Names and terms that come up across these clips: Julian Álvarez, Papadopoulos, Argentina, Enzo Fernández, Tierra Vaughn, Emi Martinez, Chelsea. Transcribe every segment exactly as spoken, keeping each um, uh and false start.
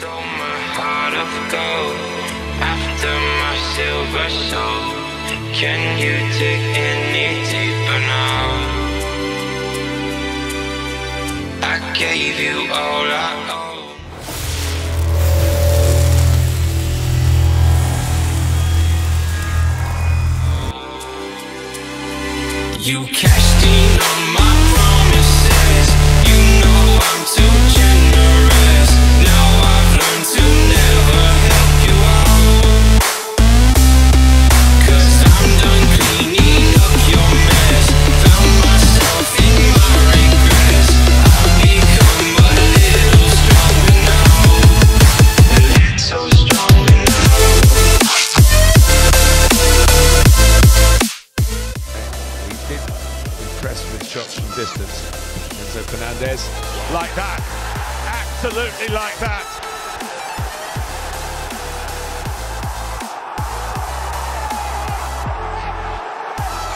Stole my heart of gold after my silver soul. Can you dig any deeper now? I gave you all I own. You cashed in on my promises. You know I'm too generous. Now I've learned to never help you out, 'cause I'm done cleaning up your mess. Found myself in my regrets. I've become a little stronger now. A little stronger now. We did impress with shots from distance. Enzo Fernández, like that. Absolutely like that.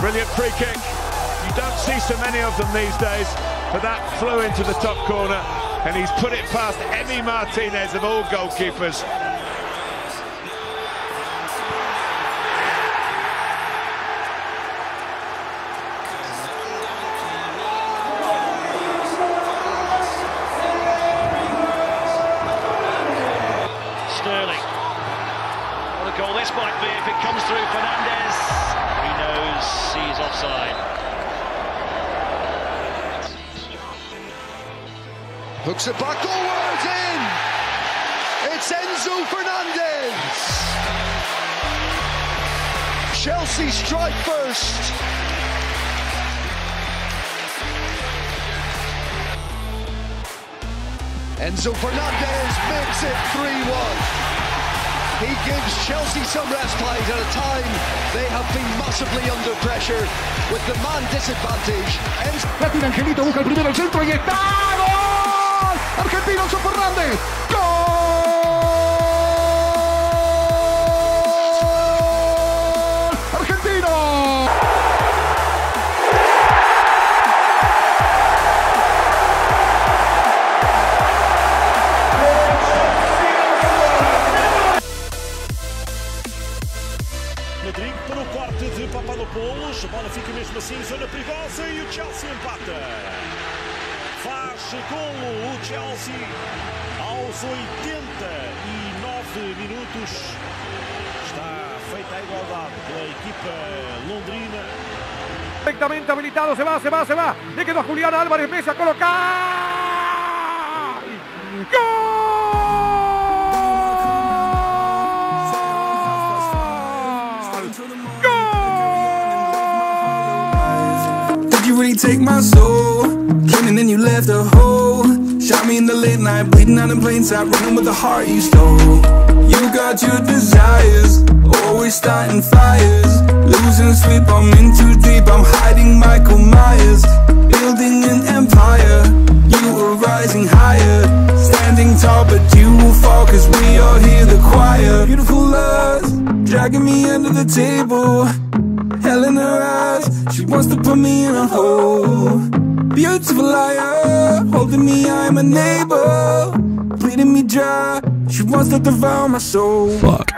Brilliant free kick. You don't see so many of them these days, but that flew into the top corner, and he's put it past Emi Martinez of all goalkeepers. Sterling. What a goal this might be if it comes through. Fernandez. He's offside. Hooks it back forwards in. It's Enzo Fernández. Chelsea strike first. Enzo Fernández makes it three one. He gives Chelsea some respite at a time they have been massively under pressure with the man disadvantage. Latina Angelito busca el primero, el centro y está gol. Argentino Enzo Fernández. Gol. Argentino. Para o corte de Papadopoulos, a bola fica mesmo assim, zona perigosa, e o Chelsea empata. Faz golo o Chelsea aos oitenta e nove minutos. Está feita a igualdade pela equipa londrina. Perfectamente habilitado, se va, se va, se va. Le quedó a Julian Álvarez, empieza a colocar. ¡Gol! Really take my soul, came and then you left a hole. Shot me in the late night, bleeding out in plain sight, running with the heart you stole. You got your desires, always starting fires, losing sleep. I'm in too deep, I'm hiding Michael Myers, building an empire. You are rising higher, standing tall, but you will fall, 'cause we all hear the choir. Beautiful lies, dragging me under the table. Hell in her eyes, she wants to put me in a hole. Beautiful liar, holding me, I am unable, bleeding me dry, she wants to devour my soul. Fuck.